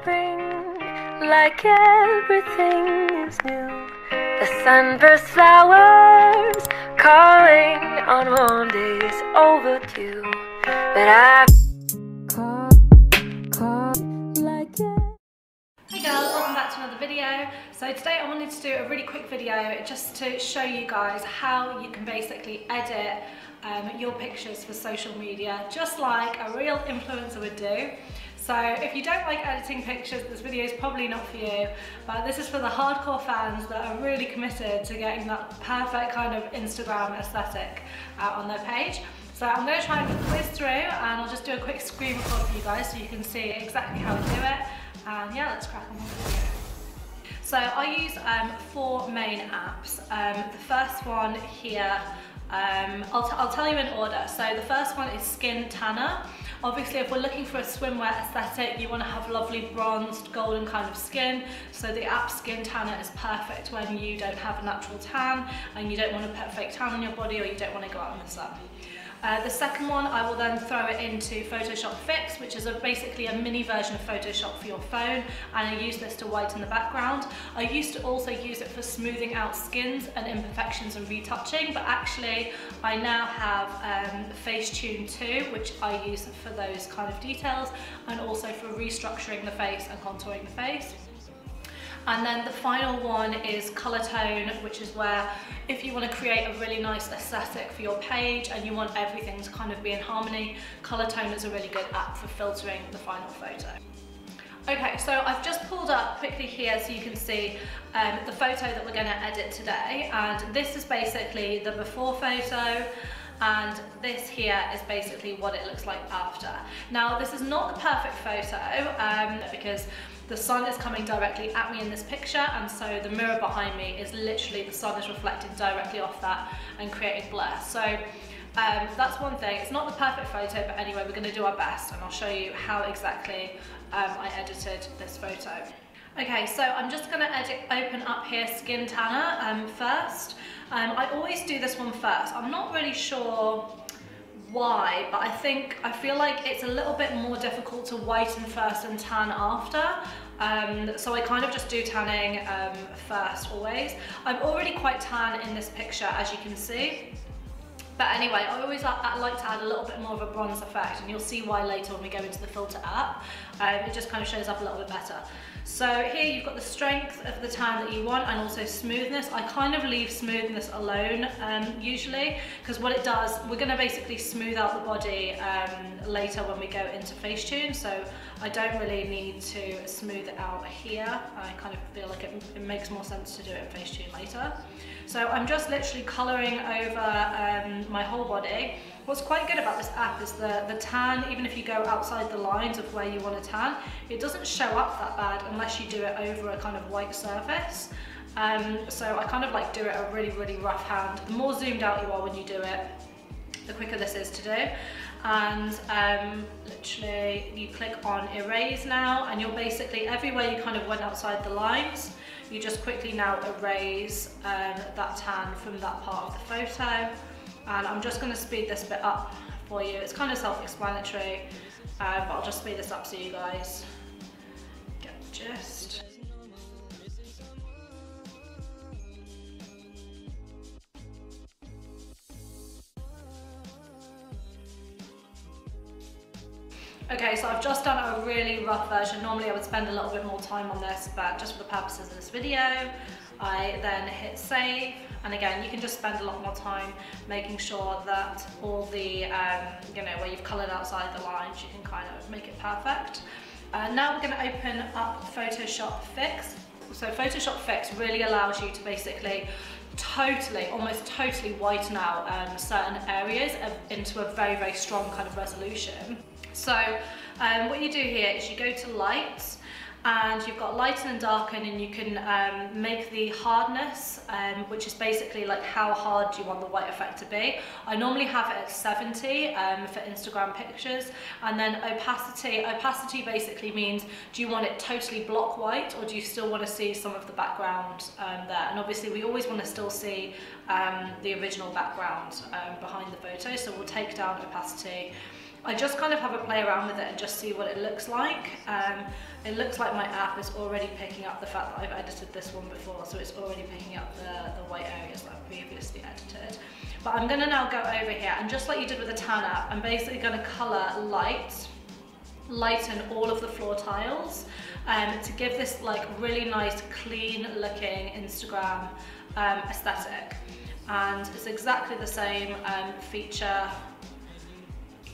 Spring, like everything is new. The sunburst flowers calling on one day's overdue. But I call like it. Hey girls, welcome back to another video. So today I wanted to do a really quick video just to show you guys how you can basically edit your pictures for social media, just like a real influencer would do. So if you don't like editing pictures, this video is probably not for you, but this is for the hardcore fans that are really committed to getting that perfect kind of Instagram aesthetic out on their page. So I'm going to try and whiz through and I'll just do a quick screen record for you guys so you can see exactly how to do it. And yeah, let's crack on with the video. So I use four main apps. The first one here, I'll tell you in order. So the first one is Skin Tanner. Obviously, if we're looking for a swimwear aesthetic, you want to have lovely bronzed, golden kind of skin. So the app Skin Tanner is perfect when you don't have a natural tan and you don't want to put a fake tan on your body, or you don't want to go out in the sun. The second one, I will then throw it into Photoshop Fix, which is basically a mini version of Photoshop for your phone, and I use this to whiten the background. I used to also use it for smoothing out skins and imperfections and retouching, but actually I now have Facetune 2, which I use for those kind of details, and also for restructuring the face and contouring the face. And then the final one is Colour Tone, which is where if you want to create a really nice aesthetic for your page and you want everything to kind of be in harmony, Colour Tone is a really good app for filtering the final photo. Okay, so I've just pulled up quickly here so you can see the photo that we're going to edit today, and this is basically the before photo. And this here is basically what it looks like after. Now, this is not the perfect photo because the sun is coming directly at me in this picture, and so the mirror behind me is literally, the sun is reflecting directly off that and creating blur. So that's one thing. It's not the perfect photo, but anyway, we're gonna do our best, and I'll show you how exactly I edited this photo. Okay, so I'm just gonna open up here Skin Tanner first. I always do this one first. I'm not really sure why, but I feel like it's a little bit more difficult to whiten first and tan after. So I kind of just do tanning first always. I'm already quite tan in this picture, as you can see. But anyway, I always like to add a little bit more of a bronze effect, and you'll see why later when we go into the filter app. It just kind of shows up a little bit better. So here you've got the strength of the tan that you want, and also smoothness. I kind of leave smoothness alone usually, because what it does, we're going to basically smooth out the body later when we go into Facetune, so I don't really need to smooth it out here. I kind of feel like it makes more sense to do it in Facetune later. So I'm just literally colouring over my whole body. What's quite good about this app is the tan, even if you go outside the lines of where you want to tan, it doesn't show up that bad unless you do it over a kind of white surface. So I kind of like do it a really, really rough hand. The more zoomed out you are when you do it, the quicker this is to do. And literally you click on erase now, and you're basically, everywhere you kind of went outside the lines, you just quickly now erase that tan from that part of the photo. And I'm just going to speed this bit up for you. It's kind of self-explanatory, but I'll just speed this up so you guys get the gist. Okay, so I've just done a really rough version. Normally I would spend a little bit more time on this, but just for the purposes of this video, I then hit save. And again, you can just spend a lot more time making sure that all the, you know, where you've coloured outside the lines, you can kind of make it perfect. Now we're going to open up Photoshop Fix. So Photoshop Fix really allows you to basically almost totally whiten out certain areas into a very, very strong kind of resolution. So what you do here is you go to lights, and you've got lighten and darken, and you can make the hardness, which is basically like how hard do you want the white effect to be. I normally have it at 70 for Instagram pictures. And then opacity. Opacity basically means, do you want it totally block white, or do you still want to see some of the background there? And obviously we always want to still see the original background behind the photo, so we'll take down opacity. I just kind of have a play around with it and just see what it looks like. It looks like my app is already picking up the fact that I've edited this one before, so it's already picking up the white areas that I've previously edited. But I'm gonna now go over here, and just like you did with the tan app, I'm basically gonna colour lighten all of the floor tiles to give this like really nice, clean looking Instagram aesthetic. And it's exactly the same feature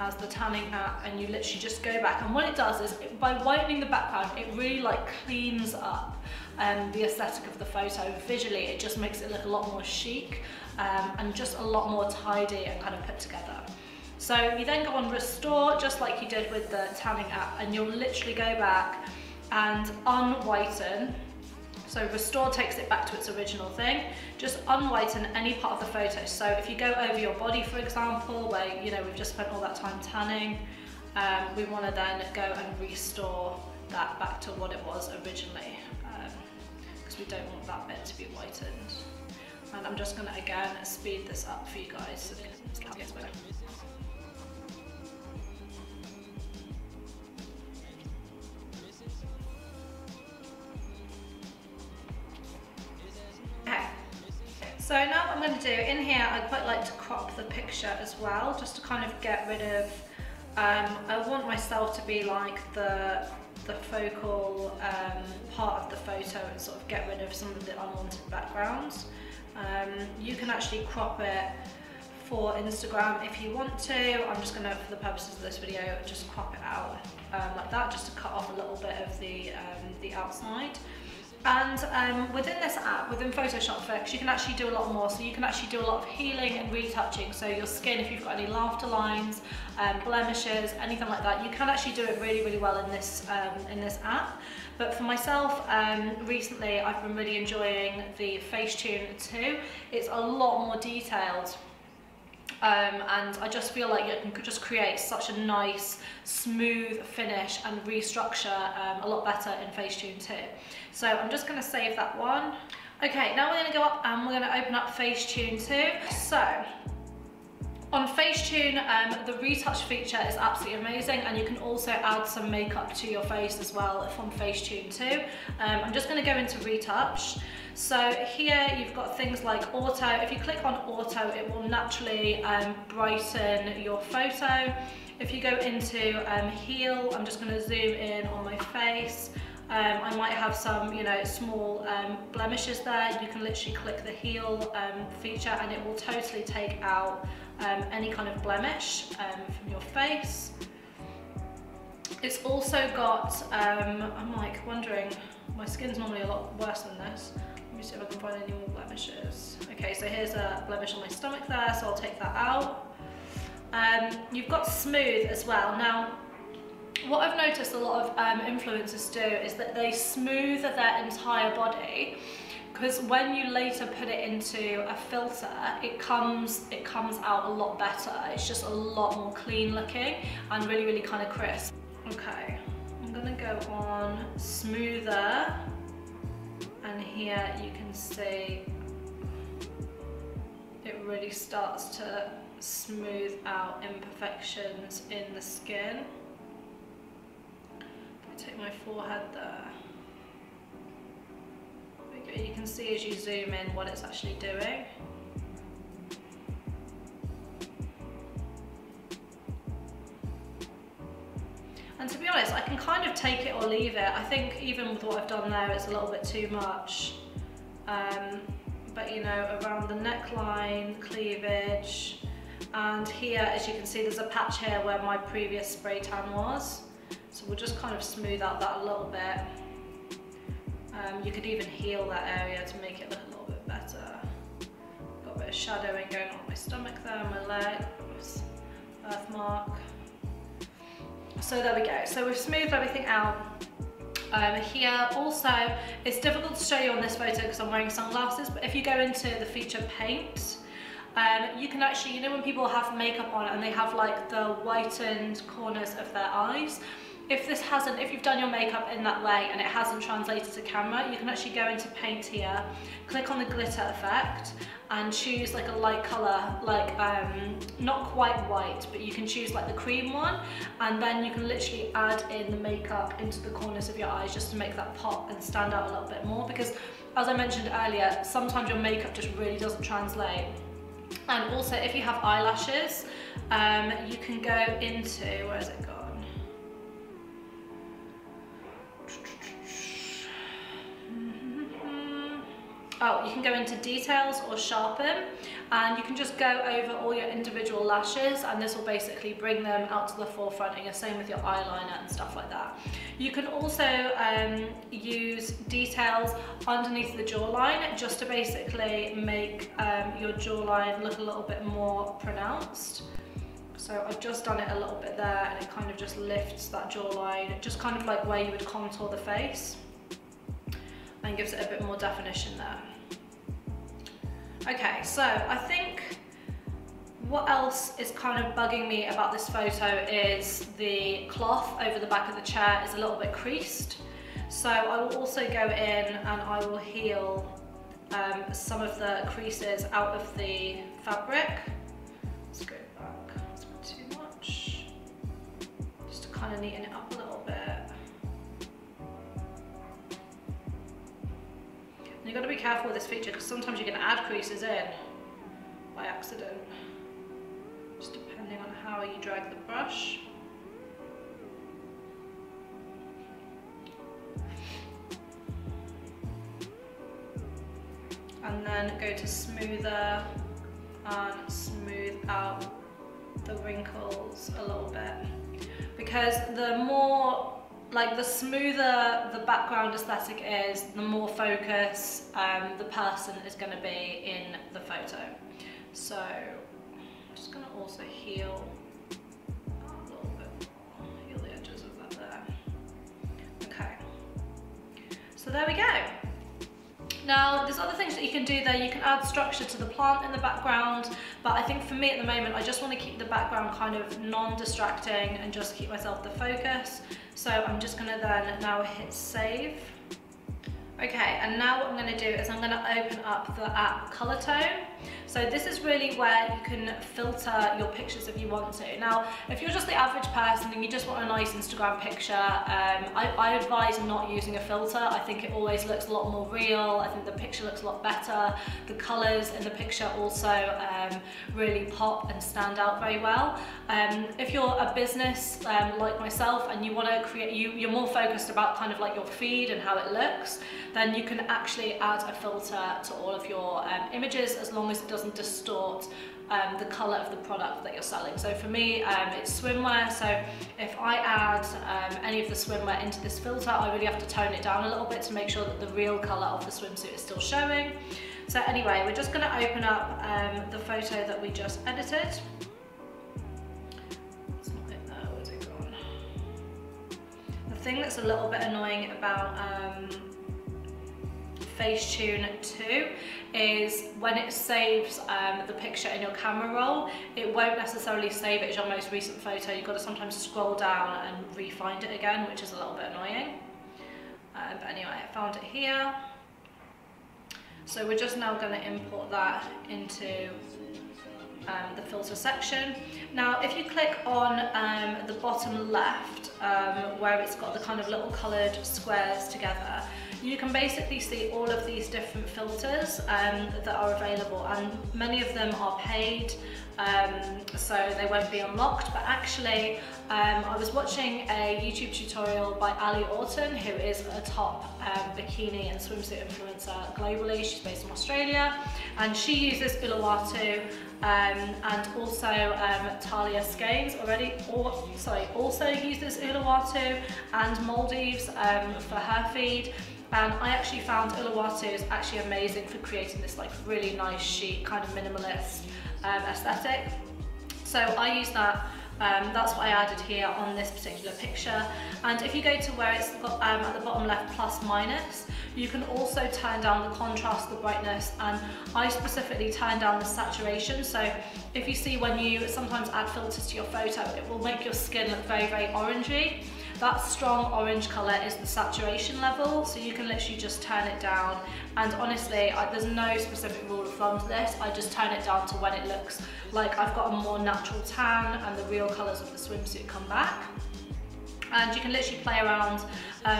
as the tanning app, and you literally just go back, and what it does is by whitening the background, it really like cleans up the aesthetic of the photo visually. It just makes it look a lot more chic and just a lot more tidy and kind of put together. So you then go on restore, just like you did with the tanning app, and you'll literally go back and unwhiten. So restore takes it back to its original thing. Just unwhiten any part of the photo. So if you go over your body, for example, where you know we've just spent all that time tanning, we want to then go and restore that back to what it was originally, because we don't want that bit to be whitened. And I'm just going to again speed this up for you guys. So now what I'm going to do, in here I quite like to crop the picture as well, just to kind of get rid of, I want myself to be like the focal part of the photo and sort of get rid of some of the unwanted backgrounds. You can actually crop it for Instagram if you want to. I'm just going to, for the purposes of this video, just crop it out like that, just to cut off a little bit of the outside. And within this app, within Photoshop Fix, you can actually do a lot more. So you can actually do a lot of healing and retouching. So your skin, if you've got any laughter lines, blemishes, anything like that, you can actually do it really, really well in this app. But for myself, recently I've been really enjoying the Facetune 2. It's a lot more detailed. And I just feel like you can just create such a nice, smooth finish and restructure a lot better in Facetune 2. So I'm just going to save that one. Okay, now we're going to go up and we're going to open up Facetune 2. So on Facetune, the retouch feature is absolutely amazing, and you can also add some makeup to your face as well from Facetune 2. I'm just going to go into retouch. So here you've got things like auto. If you click on auto, it will naturally brighten your photo. If you go into heel, I'm just going to zoom in on my face. I might have some, you know, small blemishes there. You can literally click the heel feature, and it will totally take out any kind of blemish from your face. It's also got, I'm like wondering, my skin's normally a lot worse than this. Let me see if I can find any more blemishes. Okay, so here's a blemish on my stomach there, so I'll take that out. You've got smooth as well. Now, what I've noticed a lot of influencers do is that they smooth their entire body, because when you later put it into a filter, it comes out a lot better. It's just a lot more clean looking and really, really kind of crisp. Okay, I'm gonna go on smoother, and here you can see it really starts to smooth out imperfections in the skin. Take my forehead there. You can see as you zoom in what it's actually doing. And to be honest, I can kind of take it or leave it. I think even with what I've done there, it's a little bit too much. But you know, around the neckline, cleavage, and here, as you can see, there's a patch here where my previous spray tan was. So we'll just kind of smooth out that a little bit. You could even heal that area to make it look a little bit better. Got a bit of shadowing going on my stomach there, my legs, birthmark. So there we go. So we've smoothed everything out. Here also, it's difficult to show you on this photo because I'm wearing sunglasses, but if you go into the feature paint, you can actually, you know when people have makeup on and they have like the whitened corners of their eyes, If you've done your makeup in that way and it hasn't translated to camera, you can actually go into paint here, click on the glitter effect and choose like a light colour, like not quite white, but you can choose like the cream one, and then you can literally add in the makeup into the corners of your eyes just to make that pop and stand out a little bit more, because as I mentioned earlier, sometimes your makeup just really doesn't translate. And also if you have eyelashes, you can go into, where is it gone? You can go into details or sharpen, and you can just go over all your individual lashes, and this will basically bring them out to the forefront, and the same with your eyeliner and stuff like that. You can also use details underneath the jawline just to basically make your jawline look a little bit more pronounced. So I've just done it a little bit there, and it kind of just lifts that jawline, just kind of like where you would contour the face, and gives it a bit more definition there. Okay, so I think what else is kind of bugging me about this photo is the cloth over the back of the chair is a little bit creased. So I will also go in and I will heal some of the creases out of the fabric. Let's go back, that's not too much. Just to kind of neaten it up a little bit. You've got to be careful with this feature because sometimes you can add creases in by accident, just depending on how you drag the brush. And then go to smoother and smooth out the wrinkles a little bit, because the more the smoother the background aesthetic is, the more focus the person is going to be in the photo. So I'm just going to also heal a little bit, heal the edges of that there. Okay, so there we go. Now, there's other things that you can do there. You can add structure to the plant in the background, but I think for me at the moment, I just want to keep the background kind of non-distracting and just keep myself the focus. So I'm just gonna then now hit save. Okay, and now what I'm gonna do is I'm gonna open up the app Colour Tone. So this is really where you can filter your pictures if you want to. Now, if you're just the average person and you just want a nice Instagram picture, I advise not using a filter. I think it always looks a lot more real. I think the picture looks a lot better. The colours in the picture also really pop and stand out very well. If you're a business like myself and you want to create, you're more focused about kind of like your feed and how it looks, then you can actually add a filter to all of your images, as long as it doesn't distort the colour of the product that you're selling. So for me, it's swimwear, so if I add any of the swimwear into this filter, I really have to tone it down a little bit to make sure that the real colour of the swimsuit is still showing. So anyway, we're just going to open up the photo that we just edited. It's not in there, where's it gone? The thing that's a little bit annoying about Facetune 2 is when it saves the picture in your camera roll, it won't necessarily save it as your most recent photo. You've got to sometimes scroll down and re-find it again, which is a little bit annoying. But anyway, I found it here. So we're just now going to import that into the filter section. Now, if you click on the bottom left, where it's got the kind of little coloured squares together, you can basically see all of these different filters that are available, and many of them are paid, so they won't be unlocked. But actually, I was watching a YouTube tutorial by Ali Orton, who is a top bikini and swimsuit influencer globally. She's based in Australia, and she uses Uluwatu and also Talia Skanes also uses Uluwatu and Maldives for her feed. And I actually found Uluwatu is actually amazing for creating this like really nice chic kind of minimalist aesthetic. So I use that, that's what I added here on this particular picture. And if you go to where it's at the bottom left, plus minus, you can also turn down the contrast, the brightness, and I specifically turn down the saturation. So if you see when you sometimes add filters to your photo, it will make your skin look very, very orangey. That strong orange colour is the saturation level, so you can literally just turn it down, and honestly there's no specific rule of thumb to this. I just turn it down to when it looks like I've got a more natural tan and the real colours of the swimsuit come back. And you can literally play around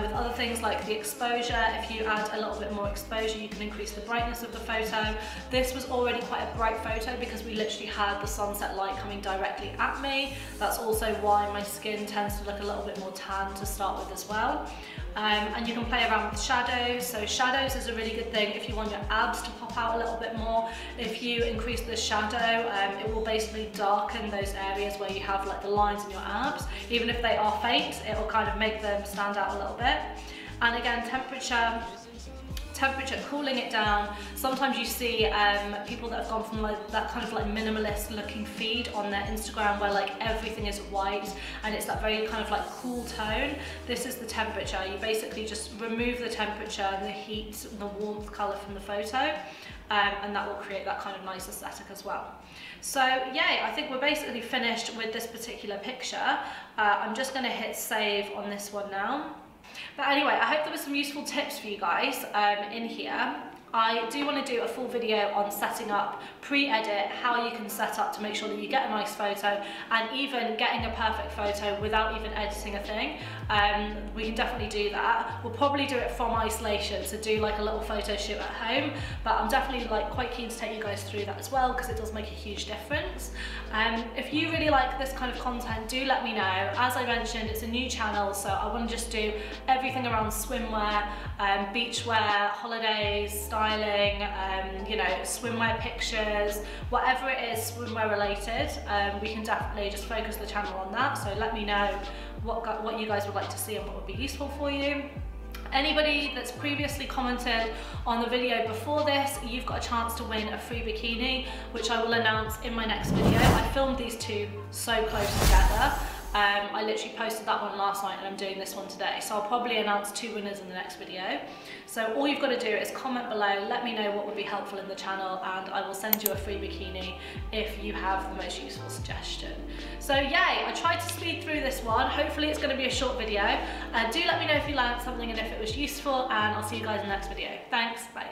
with other things like the exposure. If you add a little bit more exposure, you can increase the brightness of the photo. This was already quite a bright photo because we literally had the sunset light coming directly at me. That's also why my skin tends to look a little bit more tan to start with as well. And you can play around with shadows. So shadows is a really good thing if you want your abs to pop out a little bit more. If you increase the shadow, it will basically darken those areas where you have like the lines in your abs. Even if they are faint, it will kind of make them stand out a little bit. And again, temperature, cooling it down. Sometimes you see people that have gone from like that kind of like minimalist looking feed on their Instagram where like everything is white and it's that very kind of like cool tone. This is the temperature. You basically just remove the temperature, the heat, the warmth color from the photo. And that will create that kind of nice aesthetic as well. So yay, I think we're basically finished with this particular picture. I'm just gonna hit save on this one now. But anyway, I hope there was some useful tips for you guys in here. I do want to do a full video on setting up, pre-edit, how you can set up to make sure that you get a nice photo, and even getting a perfect photo without even editing a thing. We can definitely do that. We'll probably do it from isolation, so do like a little photo shoot at home, but I'm definitely like quite keen to take you guys through that as well because it does make a huge difference. If you really like this kind of content, do let me know. As I mentioned, it's a new channel, so I want to just do everything around swimwear, beachwear, holidays, styling, you know, swimwear pictures, whatever it is swimwear related. We can definitely just focus the channel on that, so let me know what you guys would like to see and what would be useful for you. Anybody that's previously commented on the video before this, you've got a chance to win a free bikini, which I will announce in my next video. I filmed these two so close together. I literally posted that one last night and I'm doing this one today, so I'll probably announce two winners in the next video. So all you've got to do is comment below, let me know what would be helpful in the channel, and I will send you a free bikini if you have the most useful suggestion. So yay, I tried to speed through this one. Hopefully it's going to be a short video. Do let me know if you learned something and if it was useful, and I'll see you guys in the next video. Thanks, bye.